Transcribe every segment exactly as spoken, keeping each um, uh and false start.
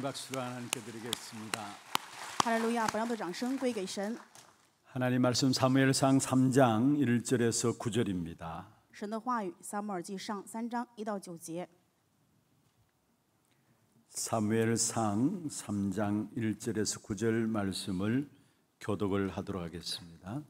박수로 하나님께 드리겠습니다. 할렐루야. 하나님 말씀 사무엘상 삼 장 일 절에서 구 절입니다. 사무엘상 삼 장 일 절에서 구 절 말씀을 교독을 하도록 하겠습니다.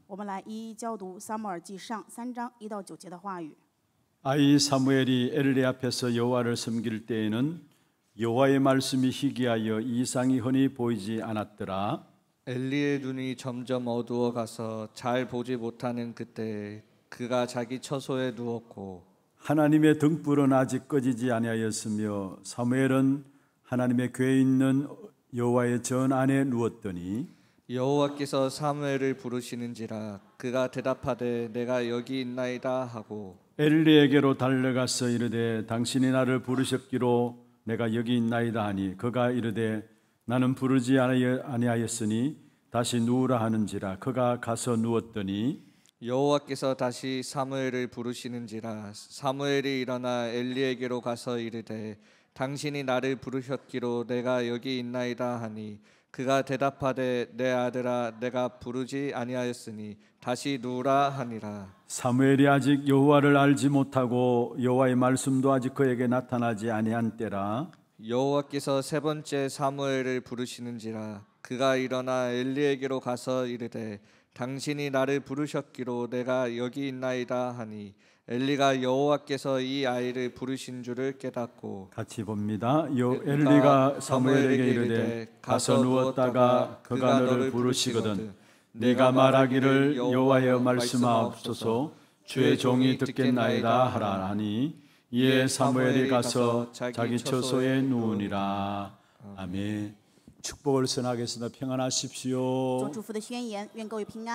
아이 사무엘이 엘리 앞에서 여호와를 섬길 때에는 여호와의 말씀이 희귀하여 이상이 흔히 보이지 않았더라. 엘리의 눈이 점점 어두워 가서 잘 보지 못하는 그때 그가 자기 처소에 누웠고 하나님의 등불은 아직 꺼지지 아니하였으며 사무엘은 하나님의 궤에 있는 여호와의 전 안에 누웠더니 여호와께서 사무엘을 부르시는지라 그가 대답하되 내가 여기 있나이다 하고 엘리에게로 달려가서 이르되 당신이 나를 부르셨기로 내가 여기 있나이다 하니 그가 이르되 나는 부르지 아니하였으니 다시 누우라 하는지라 그가 가서 누웠더니 여호와께서 다시 사무엘을 부르시는지라 사무엘이 일어나 엘리에게로 가서 이르되 당신이 나를 부르셨기로 내가 여기 있나이다 하니 그가 대답하되 내 아들아 내가 부르지 아니하였으니 다시 누우라 하니라. 사무엘이 아직 여호와를 알지 못하고 여호와의 말씀도 아직 그에게 나타나지 아니한 때라. 여호와께서 세 번째 사무엘을 부르시는지라 그가 일어나 엘리에게로 가서 이르되 당신이 나를 부르셨기로 내가 여기 있나이다 하니 엘리가 여호와께서 이 아이를 부르신 줄을 깨닫고 같이 봅니다. 여, 엘리가 사무엘에게 이르되 가서 누웠다가 그가 너를 부르시거든 네가 말하기를 여호와여 말씀하옵소서 주의 종이 듣겠나이다 하라 하니 이에 사무엘이 가서 자기 처소에 누우니라. 아멘. 축복을 선하겠습니다. 평안하십시오.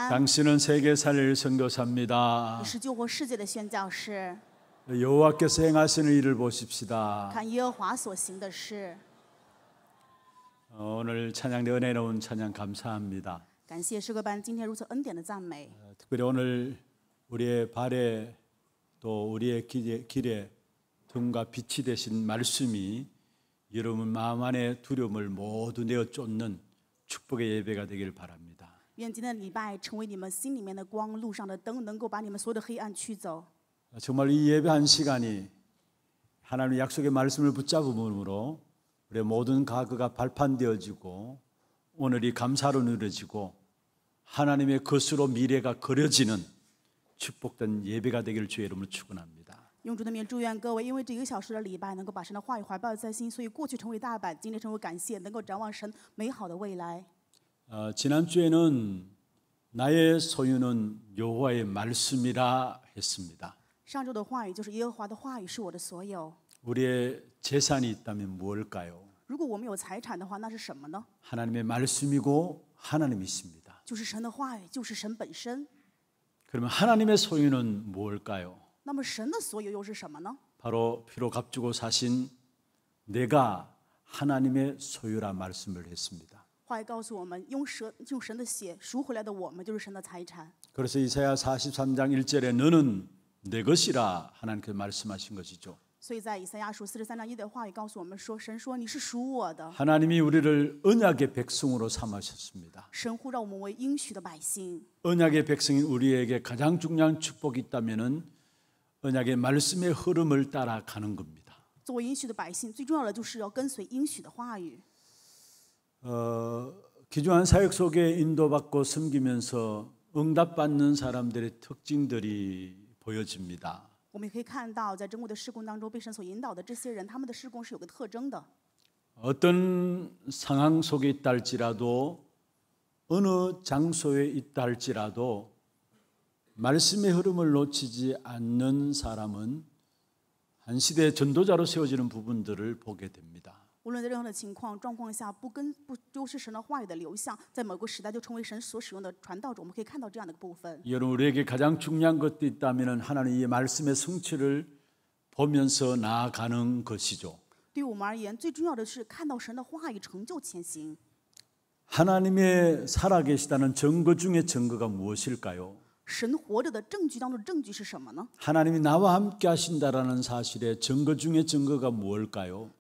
당신은 세계 살릴 선교사입니다. 여호와께서 행하시는 일을 보십시다. 오늘 찬양대 은혜로운 찬양 감사합니다. 특별히 오늘 우리의 발에 또 우리의 길에 등과 빛이 되신 말씀이 여러분 마음 안에 두려움을 모두 내어 쫓는 축복의 예배가 되기를 바랍니다. 정말 이 예배 한 시간이 하나님의 약속의 말씀을 붙잡음으로 우리의 모든 과거가 발판되어지고 오늘이 감사로 누려지고 하나님의 것으로 미래가 그려지는 축복된 예배가 되기를 주의 이름으로 축원합니다. 用主的名祝愿各位因为这一个小时的礼拜能够把神的话语怀抱在心，所以过去成为大阪，今天成为感谢，能够展望神美好的未来。 어, 지난주에는 나의 소유는 여호와의 말씀이라 했습니다. 上周的话语就是耶和华的话语是我的所有。 우리의 재산이 있다면 무엇일까요? 如果我们有财产的话，那是什么呢？ 하나님의 말씀이고 하나님이십니다. 就是神的话语，就是神本身。 그러면 하나님의 소유는 무엇일까요? 바로 피로 값주고 사신 내가 하나님의 소유라 말씀을 했습니다. 그래서 이사야 사십삼 장 일 절에 너는 내 것이라 하나님께서 말씀하신 것이죠. 하나님이 우리를 언약의 백성으로 삼으셨습니다. 언약의 백성인 우리에게 가장 중요한 축복이 있다면은 언약의 말씀의 흐름을 따라가는 겁니다. 어, 기중한 사역 속에 인도받고 섬기면서 응답받는 사람들의 특징들이 보여집니다. 我们可以看到在真务的事工当中被神所引导的这些人，他们的事工是有个特征的。 어떤 상황 속에 있다 할지라도 어느 장소에 있다 할지라도 말씀의 흐름을 놓치지 않는 사람은 한 시대의 전도자로 세워지는 부분들을 보게 됩니다. 无论在任何的情况状况下，不跟不就是神的话语的流向，在某个时代就成为神所使用的传道者。我们可以看到这样的部分。 여러분 우리에게 가장 중요한 것도 있다면 하나님의 말씀의 성취를 보면서 나아가는 것이죠. 对我们而言，最重要的是看到神的话语成就前行。하나님의 살아계시다는 증거 중에 증거가 무엇일까요? 하나님이 나와 함께 하신다라는 사실의 증거 중에 증거가 무엇일까요?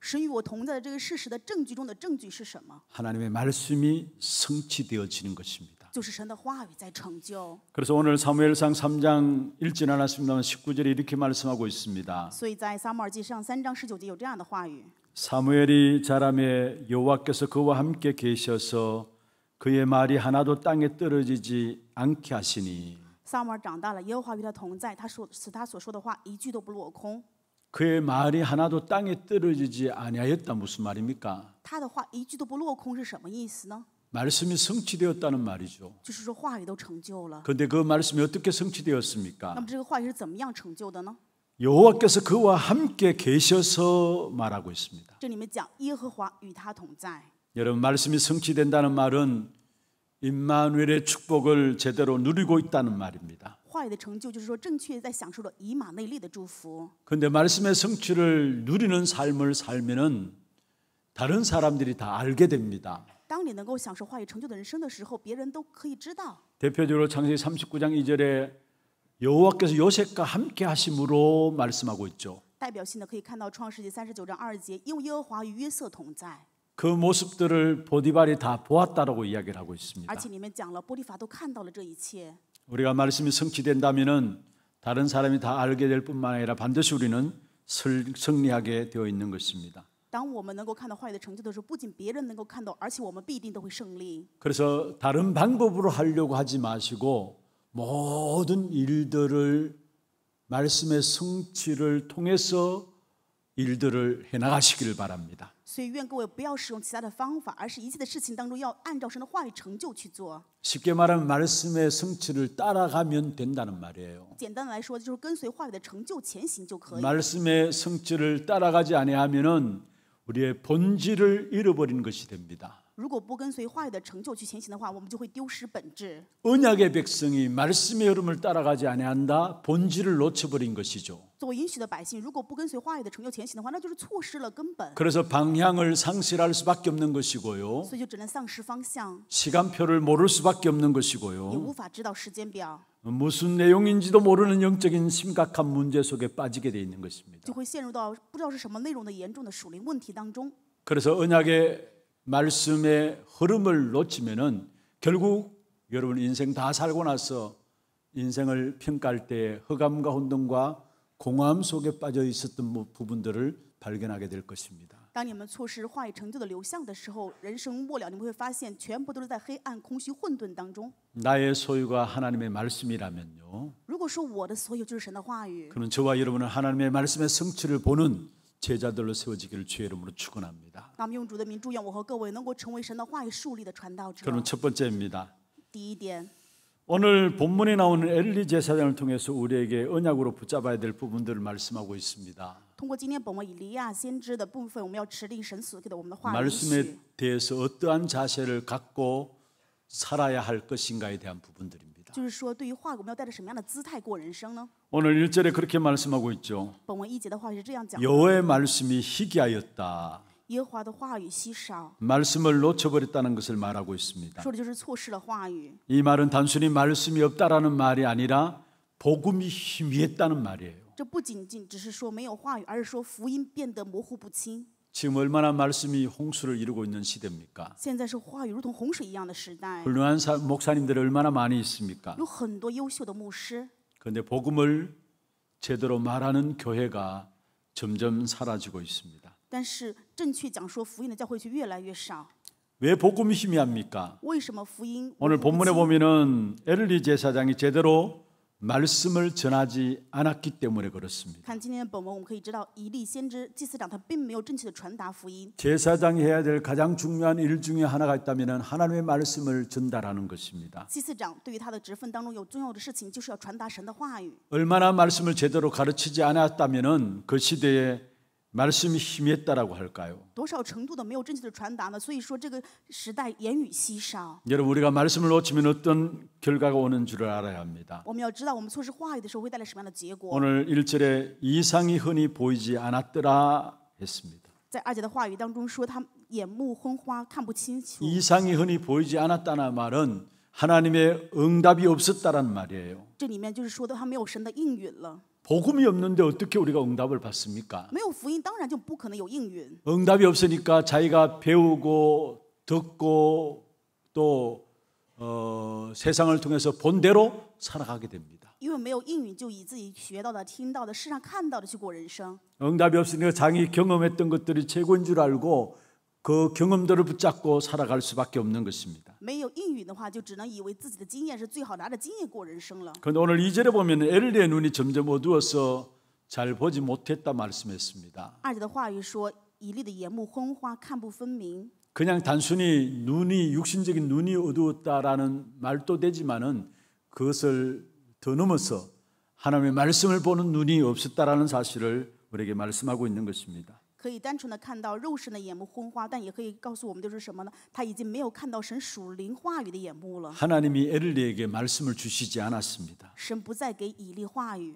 하나님의 말씀이 성취되어지는 것입니다. 그래서 오늘 사무엘상 삼 장 일 절 하나님은 십구 절에 이렇게 말씀하고 있습니다. 사무엘이 자라매 여호와께서 그와 함께 계셔서 그의 말이 하나도 땅에 떨어지지 않게 하시니 그의 말이 하나도 땅에 떨어지지 아니하였다 무슨 말입니까? 말씀이 성취되었다는 말이죠. 그런데 그 말씀이 어떻게 성취되었습니까? 여호와께서 그와 함께 계셔서 말하고 있습니다. 여러분, 말씀이 성취된다는 말은 임마누엘의 축복을 제대로 누리고 있다는 말입니다. 그런데 말씀의 성취를 누리는 삶을 살면은 다른 사람들이 다 알게 됩니다. 대표적으로 창세기 삼십구 장 이 절에 여호와께서 요셉과 함께 하심으로 말씀하고 있죠. 그 모습들을 보디발이 다 보았다라고 이야기를 하고 있습니다. 우리가 말씀이 성취된다면은 다른 사람이 다 알게 될 뿐만 아니라 반드시 우리는 승리하게 되어 있는 것입니다. 그래서 다른 방법으로 하려고 하지 마시고 모든 일들을 말씀의 성취를 통해서 일들을 해나가시기를 바랍니다. 쉽게 말하면 말씀의 성취를 따라가면 된다는 말이에요. 말씀의 성취를 따라가지 아니하면은 우리의 본질을 잃어버리는 것이 됩니다. 언약의 백성이 말씀의 흐름을 따라가지 아니한다, 본질을 놓쳐버린 것이죠. 그래서 방향을 상실할 수밖에 없는 것이고요. 시간표를 모를 수밖에 없는 것이고요. 무슨 내용인지도 모르는 영적인 심각한 문제 속에 빠지게 돼 있는 것입니다. 그래서 언약의 말씀의 흐름을 놓치면은 결국 여러분 인생 다 살고 나서 인생을 평가할 때 흑암과 혼돈과 공허함 속에 빠져 있었던 부분들을 발견하게 될 것입니다. 나의 소유가 하나님의 말씀이라면요. 그러면 저와 여러분은 하나님의 말씀의 성취를 보는 제자들로 세워지기를 주의 이름으로 축원합니다. 그럼 첫 번째입니다. 오늘 본문에 나오는 엘리 제사장을 통해서 우리에게 언약으로 붙잡아야 될 부분들을 말씀하고 있습니다. 말씀에 대해서 어떠한 자세를 갖고 살아야 할 것인가에 대한 부분들입니다. 오늘 일 절에 그렇게 말씀하고 있죠. 여호와의 말씀이 희귀하였다. 말씀을 놓쳐버렸다는 것을 말하고 있습니다. 이 말은 단순히 말씀이 없다라는 말이 아니라 복음이 희미했다는 말이에요. 지금 얼마나 말씀이 홍수를 이루고 있는 시대입니까? 훌륭한 목사님들이 얼마나 많이 있습니까? 그런데 복음을 제대로 말하는 교회가 점점 사라지고 있습니다. 왜 복음이 희미합니까? 오늘 본문에 보면은 엘리 제사장이 제대로 말씀을 전하지 않았기 때문에 그렇습니다. 제사장이 해야 될 가장 중요한 일 중에 하나가 있다면 하나님의 말씀을 전달하는 것입니다. 얼마나 말씀을 제대로 가르치지 않았다면 그 시대에 말씀이 희미했다라고 할까요? 여러분, 우리가 말씀을 놓치면 어떤 결과가 오는 줄을 알아야 합니다. 오늘 일 절에 이상이 흔히 보이지 않았더라 했습니다. 이상이 흔히 보이지 않았다는 말은 하나님의 응답이 없었다란 말이에요. 복음이 없는데 어떻게 우리가 응답을 받습니까? 응답이 없으니까 자기가 배우고 듣고 또 어, 세상을 통해서 본대로 살아가게 됩니다. 응답이 없으니까 자기 경험했던 것들이 최고인 줄 알고 그 경험들을 붙잡고 살아갈 수밖에 없는 것입니다. 그런데 오늘 이 절에 보면 엘리의 눈이 점점 어두워서 잘 보지 못했다 말씀했습니다. 그냥 단순히 눈이 육신적인 눈이 어두웠다라는 말도 되지만은 그것을 더 넘어서 하나님의 말씀을 보는 눈이 없었다라는 사실을 우리에게 말씀하고 있는 것입니다. 可以单纯的看到肉身的眼目昏花，但也可以告诉我们就是什么呢？他已经没有看到神属灵话语的眼目了。 하나님이 엘리에게 말씀을 주시지 않았습니다. 神不再给以利话语。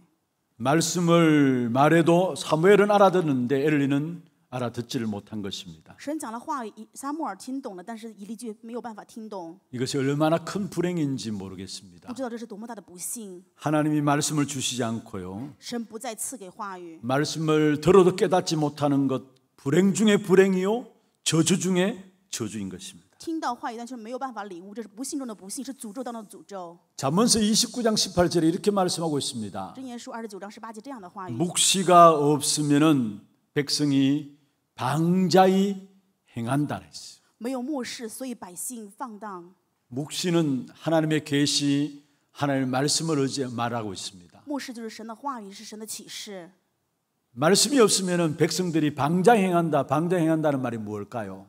말씀을 말해도 사무엘은 알아듣는데 엘리는 알아듣지를 못한 것입니다. 神讲了话语，撒母耳听懂了，但是以利却没有办法听懂。 이것이 얼마나 큰 불행인지 모르겠습니다. 不知道这是多么大的不幸。 하나님이 말씀을 주시지 않고요. 神不再赐给话语。 말씀을 들어도 깨닫지 못하는 것 불행 중에 불행이요, 저주 중에 저주인 것입니다. 听到话语但是没有办法领悟，这是不幸中的不幸，是诅咒当中的诅咒。 잠언서 이십구 장 십팔 절에 이렇게 말씀하고 있습니다. 箴言书二十九章十八节这样的话语。 묵시가 없으면은 백성이 방자히 행한다 했어요. 묵시는 하나님의 계시, 하나님의 말씀을 의지해 말하고 있습니다. 말씀이 없으면 백성들이 방자히 행한다, 방자히 행한다는 말이 무엇일까요?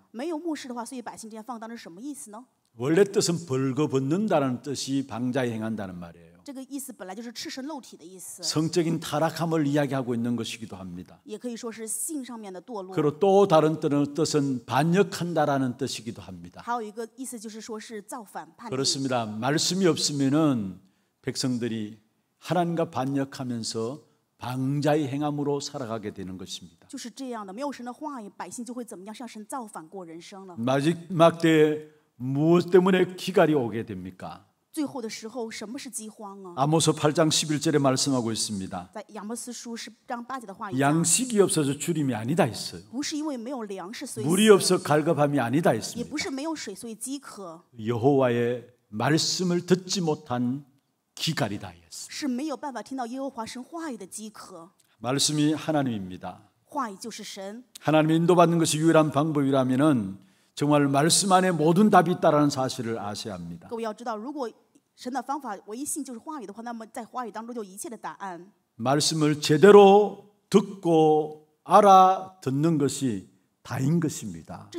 원래 뜻은 벌거벗는다는 뜻이 방자히 행한다는 말이에요. 성적인 타락함을 이야기하고 있는 것이기도 합니다. 그리고 또 다른 뜻은 반역한다라는 뜻이기도 합니다. 그렇습니다. 말씀이 없으면은 백성들이 하나님과 반역하면서 방자의 행함으로 살아가게 되는 것입니다. 마지막 때 무엇 때문에 기갈이 오게 됩니까? 아모스 팔 장 십일 절에 말씀하고 있습니다. 양식이 없어서 주림이 아니다 했어요. 물이 없어 갈급함이 아니다 했습니다. 여호와의 말씀을 듣지 못한 기갈이다 했어요. 말씀이 하나님입니다. 하나님의 인도받는 것이 유일한 방법이라면은 정말 말씀 안에 모든 답이 있다라는 사실을 아셔야 합니다. 말씀을 제대로 듣고 알아 듣는 것이 다인 것입니다.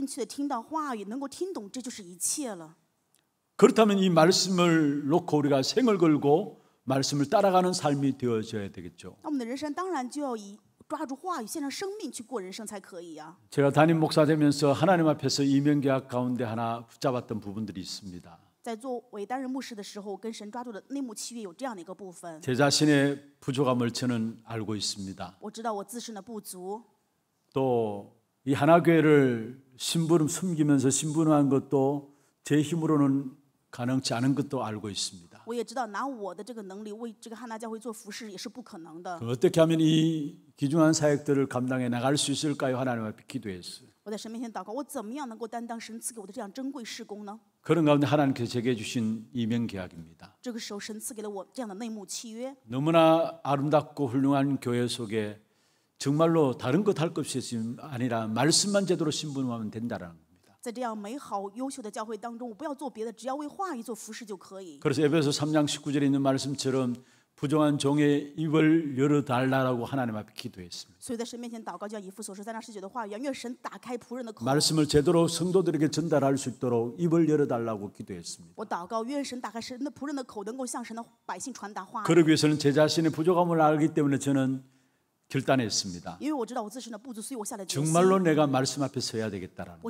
그렇다면 이 말씀을 놓고 우리가 생을 걸고 말씀을 따라가는 삶이 되어져야 되겠죠. 제가 담임 목사 되면서 하나님 앞에서 이면계약 가운데 하나 붙잡았던 부분들이 있습니다. 제 자신의 부족함을 저는 알고 있습니다. 또 이 하나교회를 심부름 섬기면서 심부름한 것도 제 힘으로는 가능치 않은 것도 알고 있습니다. 어떻게 하면 이 귀중한 사역들을 감당해 나갈 수 있을까요? 하나님 앞에 기도했어요. 그런 가운데 하나님께서 제게 주신 이면 계약입니다. 너무나 아름답고 훌륭한 교회 속에 정말로 다른 것 할 것 없이 아니라 말씀만 제대로 신분하면 된다라는 거예요. 그래서 에베소 삼 장 십구 절에 있는 말씀처럼 부정한 종의 입을 열어달라고 하나님 앞에 기도했습니다. 말씀을 제대로 성도들에게 전달할 수 있도록 입을 열어달라고 기도했습니다. 그러기 위해서는 제 자신의 부족함을 알기 때문에 저는 결단했습니다. 정말로 내가 말씀 앞에 서야 되겠다라는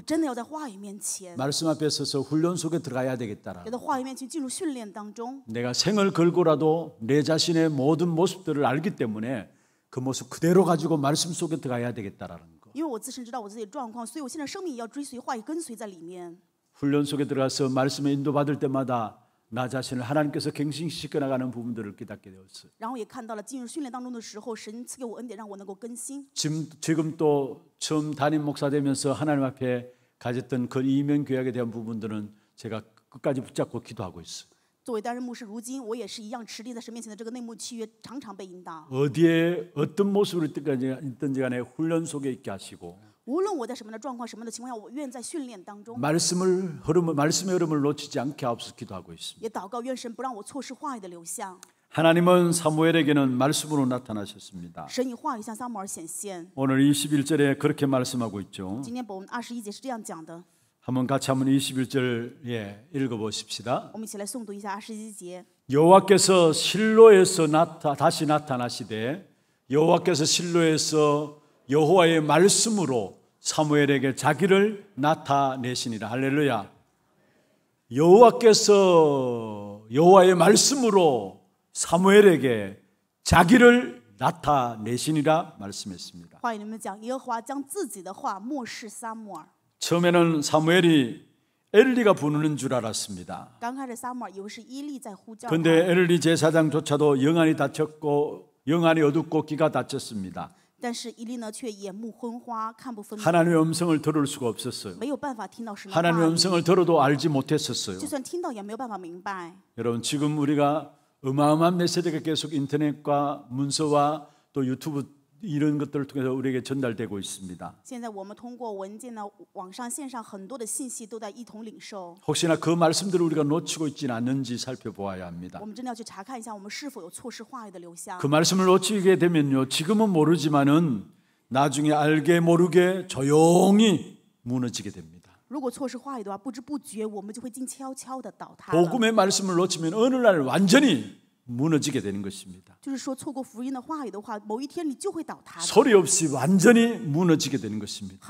말씀 앞에 서서 훈련 속에 들어가야 되겠다라는 내가 생을 걸고라도 내 자신의 모든 모습들을 알기 때문에 그 모습 그대로 가지고 말씀 속에 들어가야 되겠다라는 거. 훈련 속에 들어가서 말씀에 인도받을 때마다 나 자신을 하나님께서 갱신시켜 나가는 부분들을 깨닫게 되었어요. 지금, 지금 또 처음 담임 목사 되면서 하나님 앞에 가졌던 그 이면 계약에 대한 부분들은 제가 끝까지 붙잡고 기도하고 있어요. 어디에 어떤 모습으로 있든지 간에 훈련 속에 있게 하시고 말씀을 흐름을, 말씀의 흐름을 놓치지 않게 하옵소서 기도하고 있습니다. 하나님은 사무엘에게는 말씀으로 나타나셨습니다. 오늘 이십일 절에 그렇게 말씀하고 있죠. 한번 같이 한번 이십일 절 예, 읽어보십시다. 여호와께서 실로에서 나타, 다시 나타나시되 여호와께서 실로에서 여호와의 말씀으로 사무엘에게 자기를 나타내시니라. 할렐루야. 여호와께서 여호와의 말씀으로 사무엘에게 자기를 나타내시니라 말씀했습니다. 처음에는 사무엘이 엘리가 부르는 줄 알았습니다. 그런데 엘리 제사장조차도 영안이 다쳤고 영안이 어둡고 귀가 다쳤습니다. 하나님의 음성을 들을 수가 없었어요. 하나님의 음성을 들어도 알지 못했었어요. 여러분 지금 우리가 어마어마한 메시지가 계속 인터넷과 문서와 또 유튜브 이런 것들을 통해서 우리에게 전달되고 있습니다. 혹시나 그 말씀들을 우리가 놓치고 있지는 않는지 살펴보아야 합니다. 그 말씀을 놓치게 되면요, 지금은 모르지만은 나중에 알게 모르게 조용히 무너지게 됩니다. 복음의 말씀을 놓치면 어느 날 완전히 무너지게 되는 것입니다. 소리 없이 완전히 무너지게 되는 것입니다.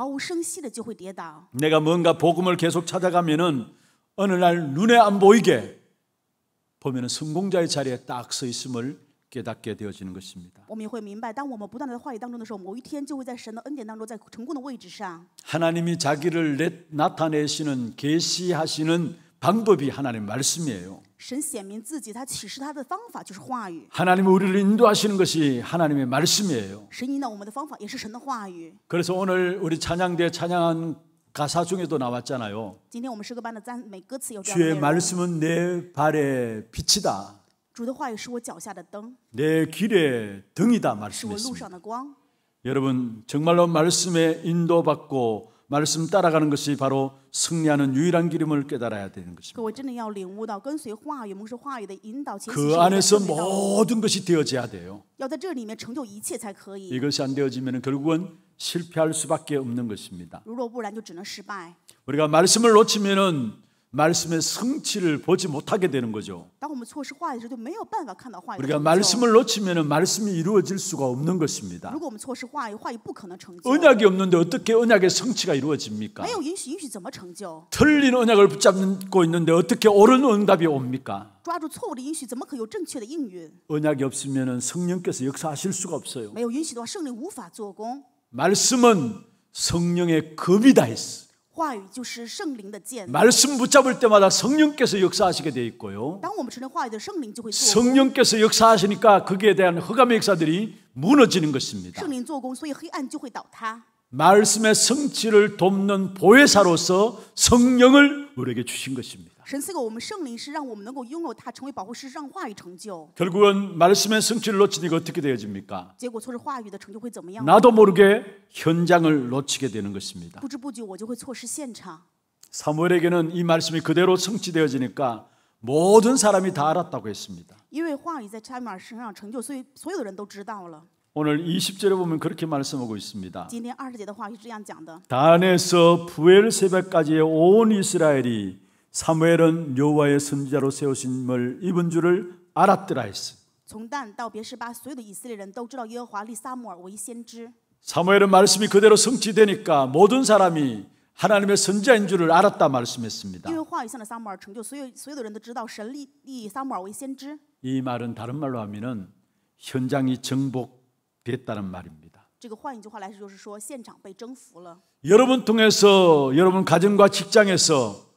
내가 뭔가 복음을 계속 찾아가면은 어느 날 눈에 안 보이게 보면은 성공자의 자리에 딱 서 있음을 깨닫게 되어지는 것입니다. 하나님이 자기를 나타내시는 계시하시는 방법이 하나님의 말씀이에요. 하나님은 우리를 인도하시는 것이 하나님의 말씀이에요. 그래서 오늘 우리 찬양대 찬양한 가사 중에도 나왔잖아요. 주의 말씀은 내 발의 빛이다. 내 길의 등이다 말씀했습니다. 여러분 정말로 말씀에 인도받고 말씀 따라가는 것이 바로 승리하는 유일한 길임을 깨달아야 되는 것입니다. 그 안에서 모든 것이 되어져야 돼요. 이것이 안 되어지면 결국은 실패할 수밖에 없는 것입니다. 우리가 말씀을 놓치면은 말씀의 성취를 보지 못하게 되는 거죠. 우리가 말씀을 놓치면 말씀이 이루어질 수가 없는 것입니다. 언약이 없는데 어떻게 언약의 성취가 이루어집니까? 틀린 언약을 붙잡고 있는데 어떻게 옳은 응답이 옵니까? 언약이 없으면 성령께서 역사하실 수가 없어요. 말씀은 성령의 검이다 했어요. 말씀 붙잡을 때마다 성령께서 역사하시게 돼 있고요. 성령께서 역사하시니까 거기에 대한 흑암의 역사들이 무너지는 것입니다. 말씀의 성취를 돕는 보혜사로서 성령을 우리에게 주신 것입니다. 결국은 말씀의 성취를 놓치니까 어떻게 되어집니까? 나도 모르게 현장을 놓치게 되는 것입니다. 사무엘에게는 이 말씀이 그대로 성취되어지니까 모든 사람이 다 알았다고 했습니다. 오늘 이십 절에 보면 그렇게 말씀하고 있습니다. 단에서 부엘세바까지의 온 이스라엘이 사무엘은 여호와의 선지자로 세우심을 입은 줄을 알았더라 했어. 사무엘은 말씀이 그대로 성취되니까 모든 사람이 하나님의 선지자인 줄을 알았다 말씀했습니다. 이 말은 다른 말로 하면은 현장이 정복 됐다는 말입니다. 여러분 통해서 여러분 가정과 직장에서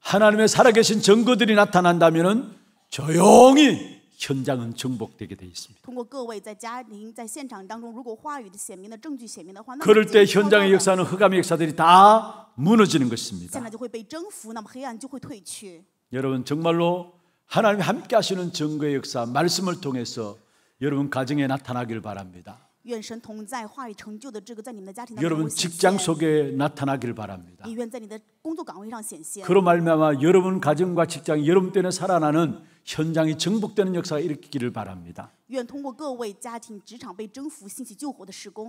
하나님의 살아계신 증거들이 나타난다면 조용히 현장은 정복되게 되어 있습니다. 그럴 때 현장의 역사는 흑암의 역사들이 다 무너지는 것입니다. 여러분 정말로 하나님이 함께 하시는 증거의 역사, 말씀을 통해서 여러분 가정에 나타나길 바랍니다. 여러분 직장 속에 나타나길 바랍니다. 그로 말미암아 여러분 가정과 직장, 여러분 때문에 살아나는 현장이 정복되는 역사가 일으키기를 바랍니다.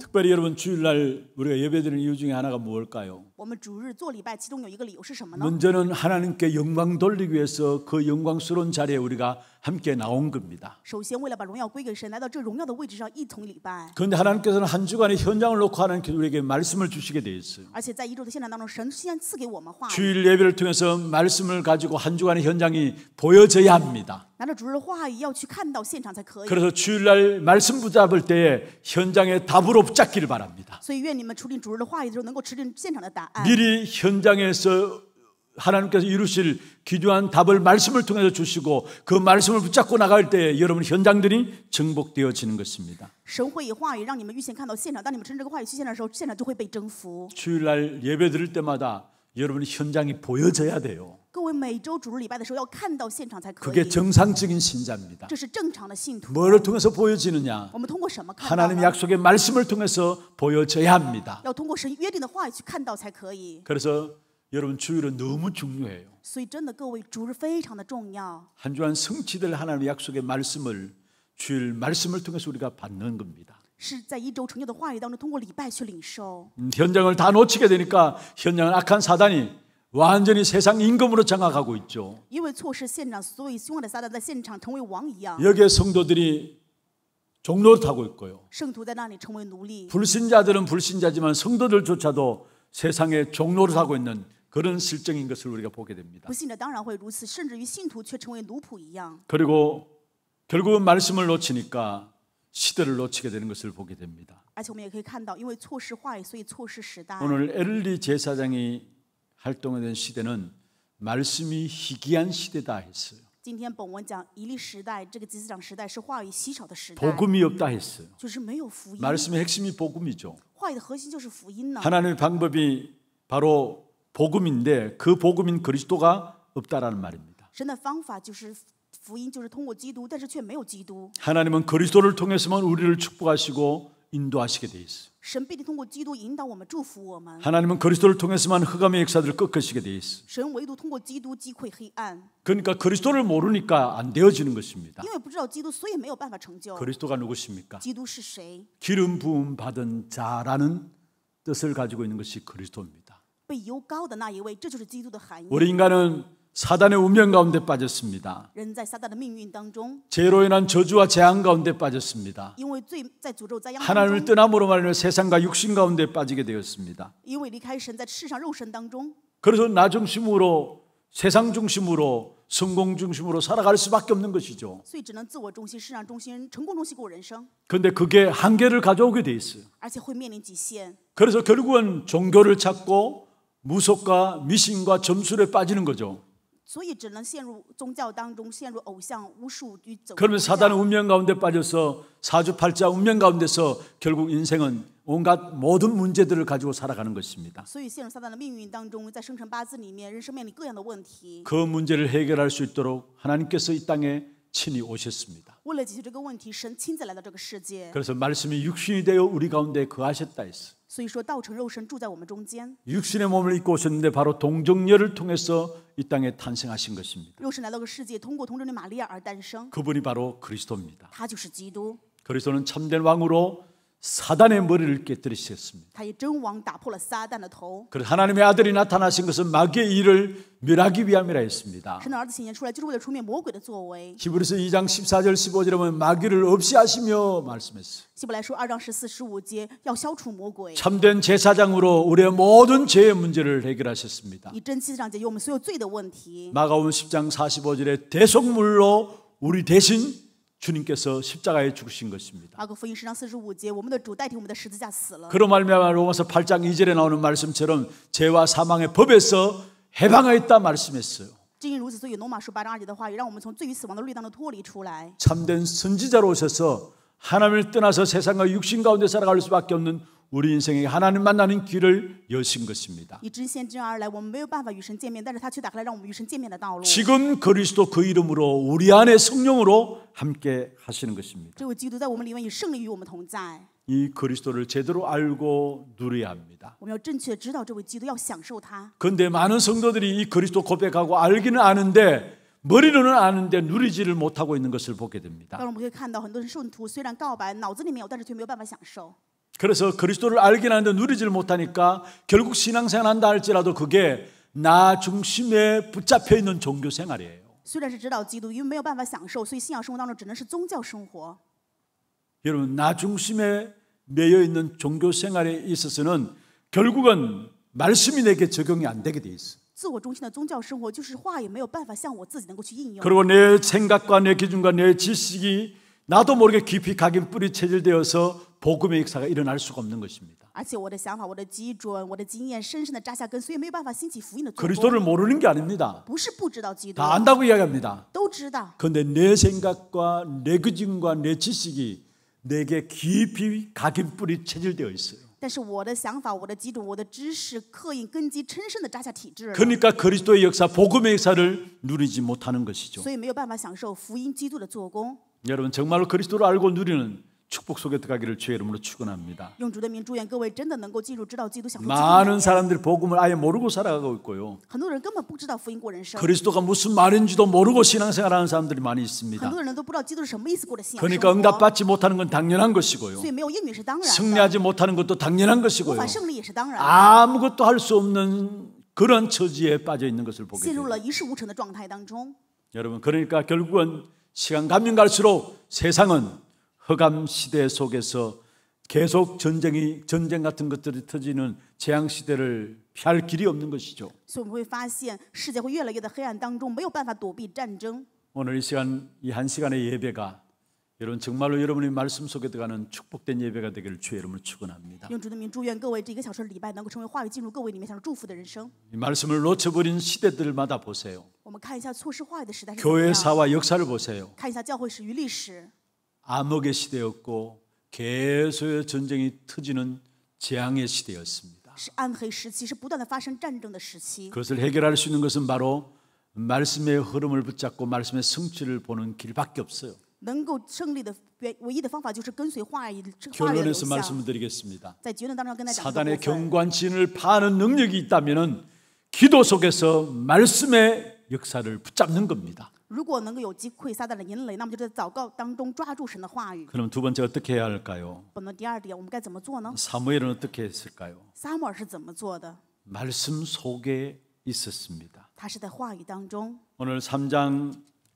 특별히 여러분 주일날 우리가 예배드리는 이유 중에 하나가 뭘까요? 먼저는 하나님께 영광 돌리기 위해서 그 영광스러운 자리에 우리가 함께 나온 겁니다. 그런데 하나님께서는 한 주간의 현장을 놓고 하나님께서 우리에게 말씀을 주시게 되어 있어요. 주일 예배를 통해서 말씀을 가지고 한 주간의 현장이 보여져야 합니다. 그래서 주일날 말씀 붙잡을 때에 현장에 답으로 붙잡기를 바랍니다. 미리 현장에서 하나님께서 이루실 기도한 답을 말씀을 통해서 주시고 그 말씀을 붙잡고 나갈 때 여러분 현장들이 정복되어지는 것입니다. 주일날 예배 드릴 때마다 여러분 현장이 보여져야 돼요. 그게 정상적인 신자입니다. 뭐를 통해서 보여지느냐? 하나님의 약속의 말씀을 통해서 보여져야 합니다. 그래서 여러분 주일은 너무 중요해요. 한 주간 성취될 하나님의 약속의 말씀을 주일 말씀을 통해서 우리가 받는 겁니다. 현장을 다 놓치게 되니까 현장은 악한 사단이 완전히 세상 임금으로 장악하고 있죠. 여기에 성도들이 종노릇 하고 있고요. 불신자들은 불신자지만 성도들조차도 세상에 종노릇 하고 있는 그런 실정인 것을 우리가 보게 됩니다. 그리고 결국은 말씀을 놓치니까 시대를 놓치게 되는 것을 보게 됩니다. 오늘 엘리 제사장이 활동된 시대는 말씀이 희귀한 시대다 했어요. 복음이 없다 했어요. 말씀의 핵심이 복음이죠. 하나님의 방법이 바로 복음인데 그 복음인 그리스도가 없다라는 말입니다. 하나님은 그리스도를 통해서만 우리를 축복하시고 인도하시게 돼 있어요. 하나님은 그리스도를 통해서만 흑암의 역사들을 꺾으시게 돼 있어요. 그러니까 그리스도를 모르니까 안 되어지는 것입니다. 그리스도가 누구십니까? 기름 부음 받은 자라는 뜻을 가지고 있는 것이 그리스도입니다. 우리 인간은 사단의 운명 가운데 빠졌습니다. 죄로 인한 저주와 재앙 가운데 빠졌습니다. 하나님을 떠남으로 말미암아 세상과 육신 가운데 빠지게 되었습니다. 그래서 나 중심으로, 세상 중심으로, 성공 중심으로 살아갈 수밖에 없는 것이죠. 그런데 그게 한계를 가져오게 돼 있어요. 그래서 결국은 종교를 찾고 무속과 미신과 점술에 빠지는 거죠. 그러면 사단의 운명 가운데 빠져서 사주팔자 운명 가운데서 결국 인생은 온갖 모든 문제들을 가지고 살아가는 것입니다. 그 문제를 해결할 수 있도록 하나님께서 이 땅에 친히 오셨습니다. 그래서 말씀이 육신이 되어 우리 가운데 거하셨다 했어요. 육신의 몸을 입고 오셨는데 바로 동정녀를 통해서 이 땅에 탄생하신 것입니다. 그분이 바로 그리스도입니다. 그리스도는 참된 왕으로 사단의 머리를 깨뜨리셨습니다. 그래서 하나님의 아들이 나타나신 것은 마귀의 일을 멸하기 위함이라 했습니다. 히브리서 이 장 십사 절 십오 절에 보면 마귀를 없이 하시며 말씀했어요. 참된 제사장으로 우리의 모든 죄의 문제를 해결하셨습니다. 마가복음 십 장 사십오 절에 대속물로 우리 대신 주님께서 십자가에 죽으신 것입니다. 그로 말미암아 로마서 팔 장 이 절에 나오는 말씀처럼 죄와 사망의 법에서 해방하였다 말씀했어요. 참된 선지자로 오셔서 하나님을 떠나서 세상과 육신 가운데 살아갈 수밖에 없는 우리 인생에 하나님 만나는 길을 여신 것입니다. 지금 그리스도 그 이름으로 우리 안에 성령으로 함께 하시는 것입니다. 이 그리스도를 제대로 알고 누려야 합니다. 그런데 많은 성도들이 이 그리스도 고백하고 알기는 아는데 머리로는 아는데 누리지를 못하고 있는 것을 보게 됩니다. 그래서 그리스도를 알긴 하는데 누리지를 못하니까 결국 신앙생활 한다 할지라도 그게 나 중심에 붙잡혀 있는 종교생활이에요. 여러분, 나 중심에 매여 있는 종교생활에 있어서는 결국은 말씀이 내게 적용이 안 되게 돼 있어요. 그리고 내 생각과 내 기준과 내 지식이 나도 모르게 깊이 각인 뿌리 체질되어서 복음의 역사가 일어날 수가 없는 것입니다. 그리스도를 모르는 게 아닙니다. 다 안다고 이야기합니다. 그런데 내 생각과 내 기준과 내 지식이 내게 깊이 각인 뿌리 체질되어 있어요. 그러니까 그리스도의 역사, 복음의 역사를 누리지 못하는 것이죠. 여러분, 정말로 그리스도를 알고 누리는 축복 속에 들어가기를 주의 이름으로 축원합니다. 많은 사람들이 복음을 아예 모르고 살아가고 있고요. 그리스도가 무슨 말인지도 모르고 신앙생활하는 사람들이 많이 있습니다. 그러니까 응답받지 못하는 건 당연한 것이고요. 승리하지 못하는 것도 당연한 것이고요. 아무것도 할 수 없는 그런 처지에 빠져 있는 것을 보게 됩니다. 여러분, 그러니까 결국은 시간 가면 갈수록 세상은 허감 시대 속에서 계속 전쟁이, 전쟁 같은 것들이 터지는 재앙 시대를 피할 길이 없는 것이죠. 오늘 이 시간, 이 한 시간의 예배가 여러분 정말로 여러분의 말씀 속에 들어가는 축복된 예배가 되기를 주의 이름으로 축원합니다. 이 말씀을 놓쳐버린 시대들마다 보세요. 교회사와 역사를 보세요. 암흑의 시대였고 계속 전쟁이 터지는 재앙의 시대였습니다. 그것을 해결할 수 있는 것은 바로 말씀의 흐름을 붙잡고 말씀의 성취를 보는 길밖에 없어요. 결론에서 말씀드리겠습니다. 사단의 경관진을 파는 능력이 있다면 기도 속에서 말씀의 역사를 붙잡는 겁니다. 그럼 두 번째 어떻게 해야 할까요? 사무엘은 어떻게 했을까요? 말씀 속에 있었습니다. 오늘 삼 장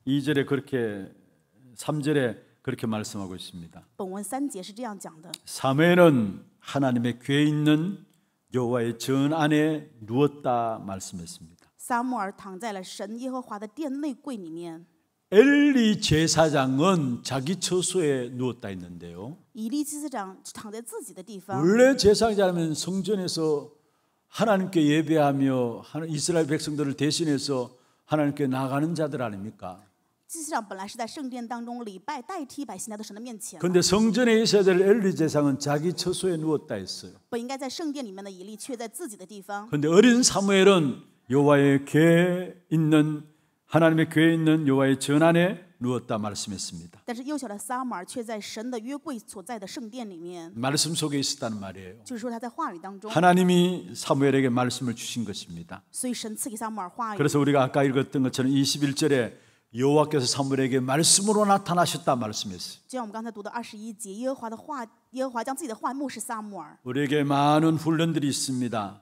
이 절에 그렇게 삼 절에 그렇게 말씀하고 있습니다. 사무엘은 하나님의 궤에 있는 여호와의 전 안에 누웠다 말씀했습니다. 엘리 제사장은 자기 처소에 누웠다 했는데요. 원래 제사장이라면 성전에서 하나님께 예배하며 이스라엘 백성들을 대신해서 하나님께 나가는 자들 아닙니까? 그런데 성전에 있어야 될 엘리 제사장은 자기 처소에 누웠다 했어요. 그런데 어린 사무엘은 여호와의 궤에 있는 하나님의 궤에 있는 여호와의 전 안에 누웠다 말씀했습니다. 말씀 속에 있었다는 말이에요. 하나님이 사무엘에게 말씀을 주신 것입니다. 그래서 우리가 아까 읽었던 것처럼 이십일 절에 여호와께서 사무엘에게 말씀으로 나타나셨다 말씀했어요. 우리에게 많은 훈련들이 있습니다.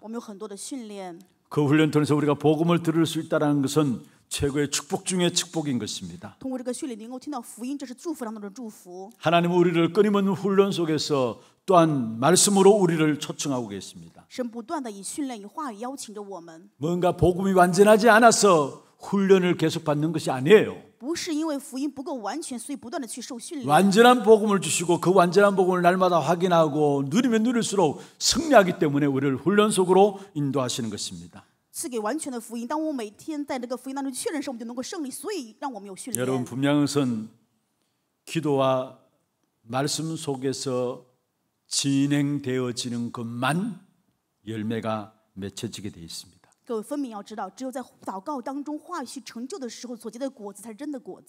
그 훈련 통해서 우리가 복음을 들을 수 있다는 것은 최고의 축복 중의 축복인 것입니다. 하나님은 우리를 끊임없는 훈련 속에서 또한 말씀으로 우리를 초청하고 계십니다. 뭔가 복음이 완전하지 않아서 훈련을 계속 받는 것이 아니에요. 완전한 복음을 주시고 그 완전한 복음을 날마다 확인하고 누리면 누릴수록 승리하기 때문에 우리를 훈련 속으로 인도하시는 것입니다. 여러분 분명한 것은 기도와 말씀 속에서 진행되어지는 것만 열매가 맺혀지게 되어 있습니다.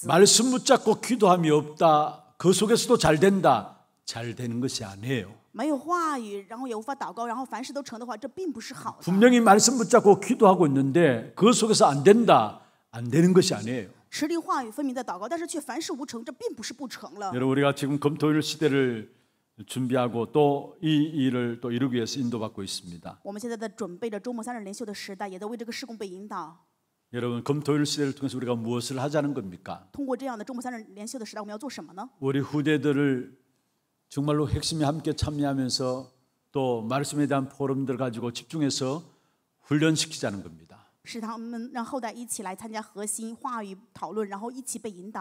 말씀 붙잡고 기도함이 없다, 그 속에서도 잘 된다, 잘 되는 것이 아니에요. 분명히 말씀 붙잡고 기도하고 있는데 그 속에서 안 된다, 안 되는 것이 아니에요. 여러분 우리가 지금 금토일 시대를 준비하고 또 이 일을 또 이루기 위해서 인도받고 있습니다. 여러분 금토일 시대를 통해서 우리가 무엇을 하자는 겁니까? 우리 후대들을 정말로 핵심에 함께 참여하면서 또 말씀에 대한 포럼들 가지고 집중해서 훈련시키자는 겁니다.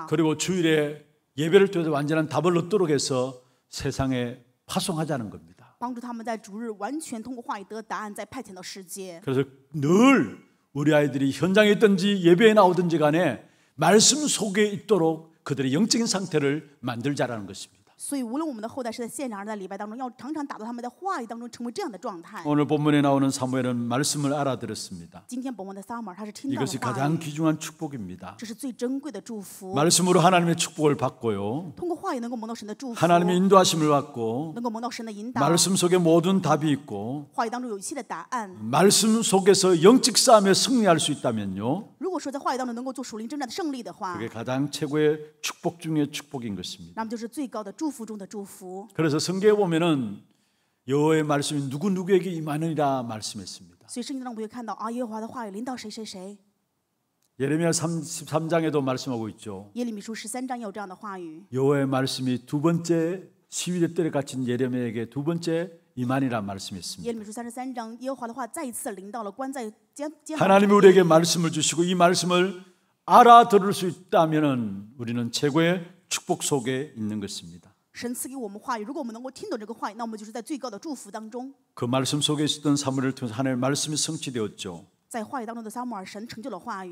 그리고 주일에 예배를 통해서 완전한 답을 얻도록 해서 세상에 파송하자는 겁니다. 그래서 늘 우리 아이들이 현장에 있든지 예배에 나오든지 간에 말씀 속에 있도록 그들의 영적인 상태를 만들자라는 것입니다. 오늘 본문에 나오는 사무엘은 말씀을 알아들었습니다. 이것이 가장 귀중한 축복입니다. 말씀으로 하나님의 축복을 받고요, 하나님의 인도하심을 받고, 말씀 속에 모든 답이 있고, 말씀 속에서 영적 싸움에 승리할 수 있다면요, 그게 가장 최고의 축복 중의 축복인 것입니다. 그래서 성경에 보면은 여호와의 말씀이 누구 누구에게 임하느니라 말씀했습니다. 예레미야 삼십삼 장에도 말씀하고 있죠. 여호와의 말씀이 두 번째 시위대 때를 갇힌 예레미야에게 두 번째 임하니라 말씀했습니다. 하나님이 우리에게 말씀을 주시고 이 말씀을 알아들을 수 있다면은 우리는 최고의 축복 속에 있는 것입니다. 그 말씀 속에 있었던 사무엘을 통해서 하나님의 말씀이 성취되었죠.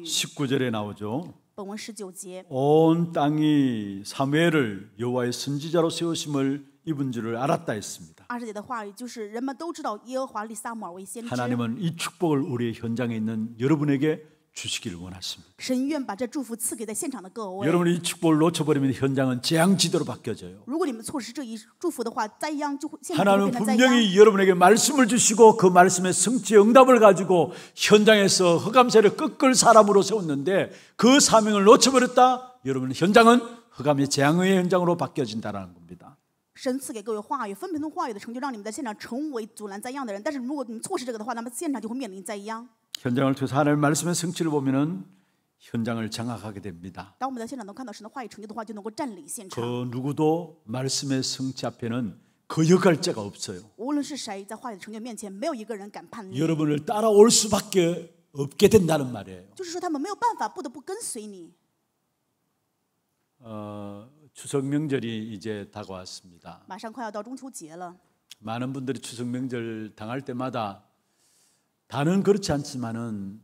십구 절에 나오죠. 온 땅이 사무엘을 여호와의 선지자로 세우심을 입은 줄을 알았다 했습니다. 하나님은 이 축복을 우리의 현장에 있는 여러분에게 주시기를 원하십니다. 여러분이 이 축복을 놓쳐버리면 현장은 재앙지대로 바뀌어져요. 하나님은 분명히 여러분에게 말씀을 주시고 그 말씀의 성취의 응답을 가지고 현장에서 흑암세를 꺾을 사람으로 세웠는데 그 사명을 놓쳐버렸다, 여러분 현장은 흑암의 재앙의 현장으로 바뀌어진다라는 겁니다. 현장을 통해서 하나님의 말씀의 성취를 보면은 현장을 장악하게 됩니다. 그 누구도 말씀의 성취 앞에는 거역할 자가 없어요. 여러분을 따라올 수밖에 없게 된다는 말이에요. 어, 추석 명절이 이제 다가왔습니다. 많은 분들이 추석 명절 당할 때마다 다는 그렇지 않지만은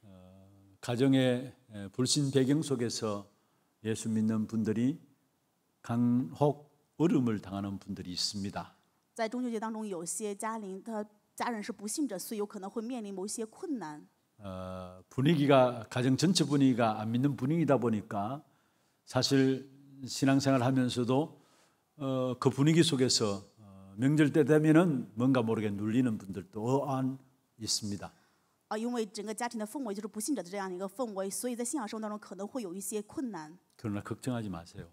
어, 가정의 불신 배경 속에서 예수 믿는 분들이 간혹 어려움을 당하는 분들이 있습니다. 어, 분위기가 가정 전체 분위기가 안 믿는 분위기다 보니까 사실 신앙생활 하면서도 어, 그 분위기 속에서 어, 명절 때 되면은 뭔가 모르게 눌리는 분들도 어안 있습니다. 그러나 걱정하지 마세요.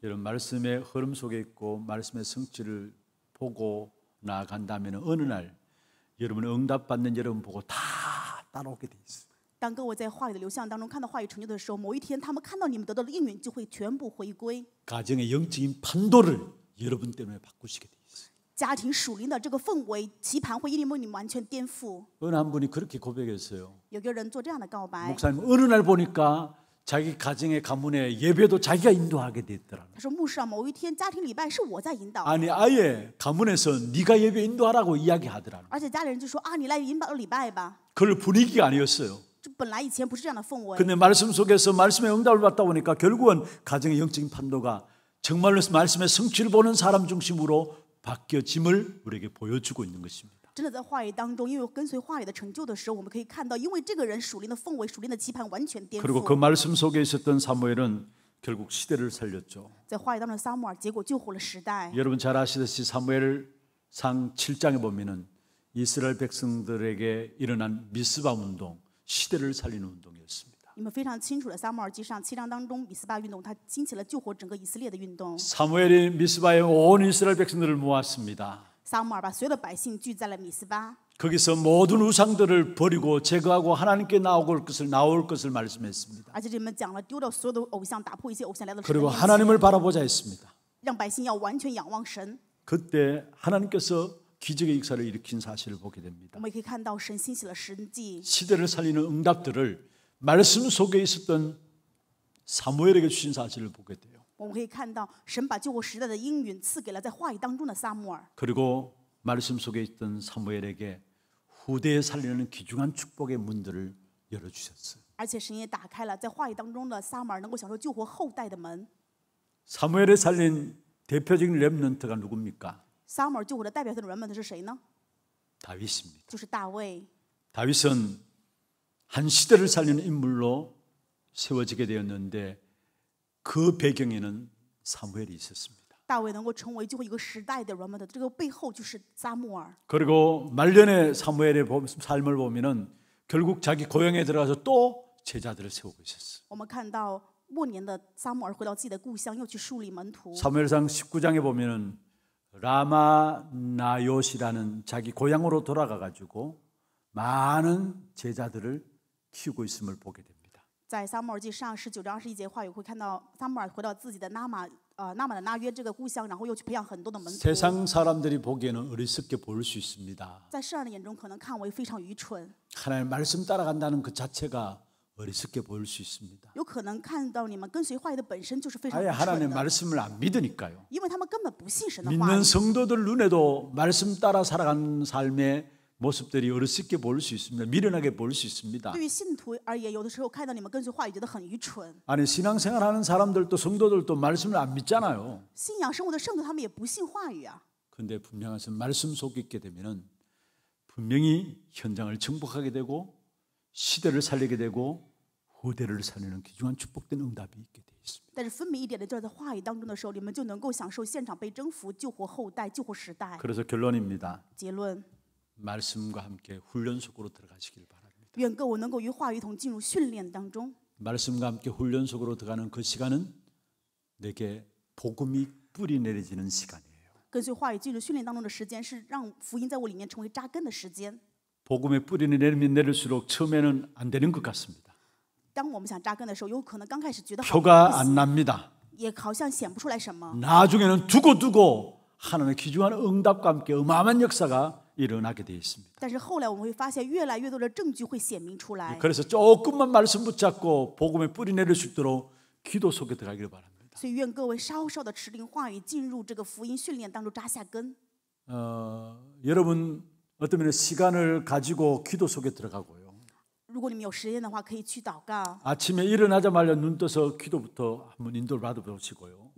이런 말씀의 흐름 속에 있고 말씀의 성취를 보고 나아간다면 어느 날 여러분 응답받는 여러분 보고 다 따라오게 돼 있어요. 가정의 영적인 판도를 여러분 때문에 바꾸시게 돼 있어요. 어느 한 분이 그렇게 고백했어요. 목사님 어느 날 보니까 자기 가정의 가문의 예배도 자기가 인도하게 됐더라고요. 아니 아예 가문에서 네가 예배 인도하라고 이야기하더라고요. 그걸 분위기가 아니었어요. 근데 말씀 속에서 말씀의 응답을 받다 보니까 결국은 가정의 영적인 판도가 정말로 말씀의 성취를 보는 사람 중심으로 바뀌어짐을 우리에게 보여주고 있는 것입니다. 真的在话语当中因为跟随话语的成就的时候我们可以看到因为这个人属灵的氛围属灵的期盼完全颠覆 그리고 그 말씀 속에 있었던 사무엘은 결국 시대를 살렸죠. 在话语当中的撒母耳结果救活了时代 여러분 잘 아시듯이 사무엘상 칠 장에 보면은 이스라엘 백성들에게 일어난 미스바 운동, 시대를 살리는 운동이었습니다. 你们非常清楚的撒母耳记上七章当中米斯巴运动它兴起了救活整个以色列的运动 사무엘이 미스바에 온 이스라엘 백성들을 모았습니다. 거기서 모든 우상들을 버리고 제거하고 하나님께 나올 것을 나올 것을 말씀했습니다. 그리고 하나님을 바라보자 했습니다. 그때 하나님께서 기적의 역사를 일으킨 사실을 보게 됩니다. 시대를 살리는 응답들을 말씀 속에 있었던 사무엘에게 주신 사실을 보게 돼요. 我们可以看到神把救活时代的应允赐给了在话语当中的撒母耳 그리고 말씀 속에 있던 사무엘에게 후대에 살리는 귀중한 축복의 문들을 열어 주셨어요. 而且神也打开了在话语当中的撒母耳能够享受救活后代的门 사무엘에 살린 대표적인 렘넌트가 누굽니까? 撒母耳救活的代表的人们是谁呢? 다윗입니다. 就是大卫 다윗은 한 시대를 살리는 인물로 세워지게 되었는데 그 배경에는 사무엘이 있었습니다. 그리고 말년에 사무엘의 삶을 보면은 결국 자기 고향에 들어가서 또 제자들을 세우고 있었어요. 사무엘상 십구 장에 보면은 라마나요시라는 자기 고향으로 돌아가 가지고 많은 제자들을 키우고 있음을 보게 됩니다. 在撒母耳记上十九章十一节会看到撒母耳回到自己的拿马呃拿马的拿约这个故乡然后又去培养很多的门徒 세상 사람들이 보기에는 어리석게 보일 수 있습니다. 在世人的眼中可能看为非常愚蠢 하나님 말씀 따라간다는 그 자체가 어리석게 보일 수 있습니다. 有可能看到你们跟随话语的本身就是非常愚蠢的 아예 하나님의 말씀을 안 믿으니까요. 因为他们根本不信神的话 믿는 성도들 눈에도 말씀 따라 살아가는 삶에 모습들이 어리석게 보일 수 있습니다. 미련하게 보일 수 있습니다. 아니 신앙생활하는 사람들도 성도들도 말씀을 안 믿잖아요. 그런데 분명한 것은 말씀 속에 있게 되면 분명히 현장을 정복하게 되고 시대를 살리게 되고 후대를 살리는 귀중한 축복된 응답이 있게 돼 있습니다. 그래서 결론입니다. 말씀과 함께 훈련 속으로 들어가시길 바랍니다. 말씀과 함께 훈련 속으로 들어가는 그 시간은 내게 복음이 뿌리 내리지는 시간이에요. 복음의 뿌리 내리면 내릴수록 처음에는 안 되는 것 같습니다. 표가 안 납니다. 나중에는 두고두고 두고 하나님의 귀중한 응답과 함께 어마어마한 역사가 일어나게 되어 있습니다. 그래서 조금만 말씀 붙잡고 복음의 뿌리 내릴 수 있도록 기도 속에 들어가기를 바랍니다. 어, 여러분 어떤 면에서 시간을 가지고 기도 속에 들어가고요. 아침에 일어나자마자 눈 떠서 기도부터 한번 인도를 받아보시고요.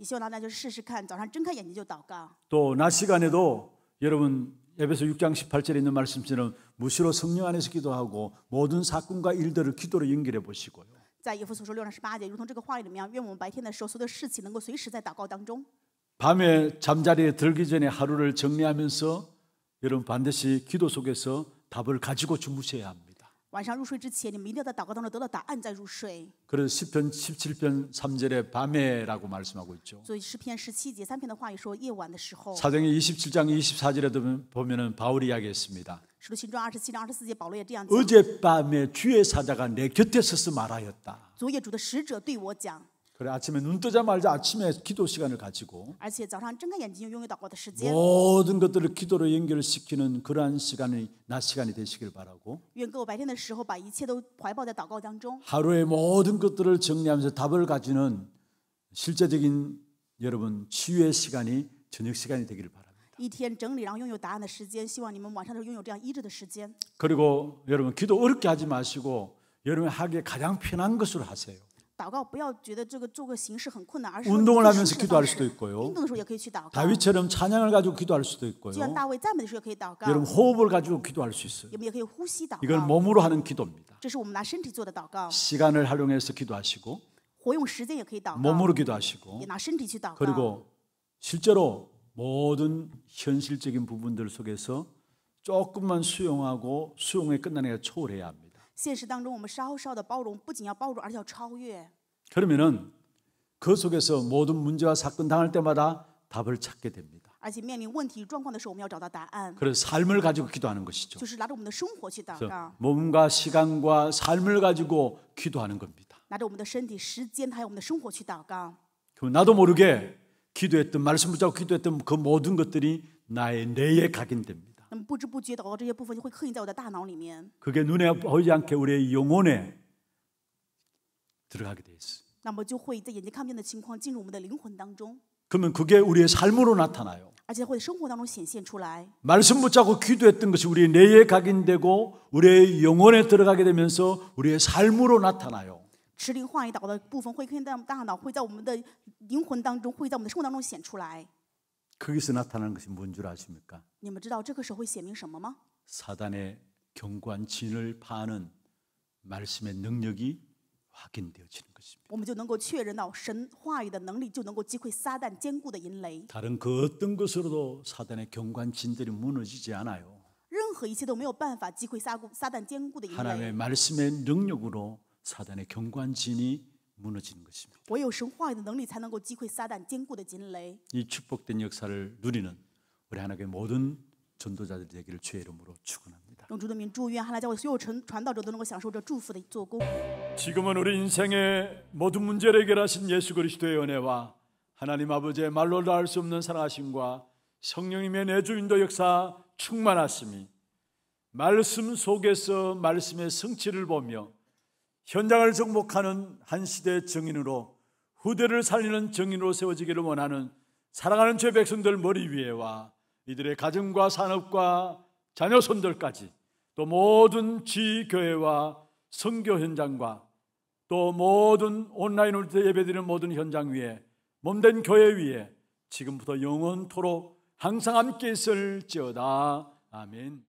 또 낮 시간에도 여러분 에베소 육 장 십팔 절에 있는 말씀처럼 무시로 성령 안에서 기도하고 모든 사건과 일들을 기도로 연결해 보시고요. 밤에 잠자리에 들기 전에 하루를 정리하면서 여러분 반드시 기도 속에서 답을 가지고 주무셔야 합니다. 그래서 시편 십칠 편 삼 절에 밤에라고 말씀하고 있죠. 사도행전 이십칠 장 이십사 절에 보면 바울이 이야기했습니다. 어젯밤에 주의 사자가 내 곁에 서서 말하였다. 그래 아침에 눈 뜨자마자 아침에 기도 시간을 가지고 모든 것들을 기도로 연결시키는 그러한 시간이 낮 시간이 되시길 바라고, 하루의 모든 것들을 정리하면서 답을 가지는 실제적인 여러분 치유의 시간이 저녁 시간이 되기를 바랍니다. 그리고 여러분 기도 어렵게 하지 마시고 여러분 하기에 가장 편한 것으로 하세요. 운동을 하면서 기도할 수도 있고요. 다윗처럼 찬양을 가지고 기도할 수도 있고요. 여러분 호흡을 가지고 기도할 수 있어요. 이건 몸으로 하는 기도입니다. 시간을 활용해서 기도하시고 몸으로 기도하시고, 그리고 실제로 모든 현실적인 부분들 속에서 조금만 수용하고 수용의 끝나는 게 초월해야 합니다. 그러면은 그 속에서 모든 문제와 사건 당할 때마다 답을 찾게 됩니다. 그래서 삶을 가지고 기도하는 것이죠. 그래서 몸과 시간과 삶을 가지고 기도하는 겁니다. 그럼 나도 모르게 기도했던 말씀 붙잡고 기도했던 그 모든 것들이 나의 뇌에 각인됩니다. 그게 눈에 보이지 않게 우리의 영혼에 들어가게 돼 있어. 그러면 그게 우리의 삶으로 나타나요. 말씀 붙잡고 기도했던 것이 우리의 뇌에 각인되고 우리의 영혼에 들어가게 되면서 우리의 삶으로 나타나요. 거기서 나타나는 것이 뭔 줄 아십니까? 사단의 견고한 진을 파는 말씀의 능력이 확인되어지는 것입니다. 다른 그 어떤 것으로도 사단의 견고한 진들이 무너지지 않아요. 하나님의 말씀의 능력으로 사단의 견고한 진이 무너지는 것입니다. 이 축복된 역사를 누리는 우리 하나님의 모든 전도자들 되기를 주의 이름으로 축원합니다. 지금은 우리 인생의 모든 문제를 해결하신 예수 그리스도의 은혜와 하나님 아버지의 말로 다 할 수 없는 사랑하심과 성령님의 내주인도 역사 충만하심이 말씀 속에서 말씀의 성취를 보며 현장을 정복하는 한 시대의 정인으로 후대를 살리는 정인으로 세워지기를 원하는 사랑하는 주의 백성들 머리 위에와 이들의 가정과 산업과 자녀 손들까지 또 모든 지교회와 선교 현장과 또 모든 온라인으로 예배드리는 모든 현장 위에 몸된 교회 위에 지금부터 영원토록 항상 함께 있을지어다. 아멘.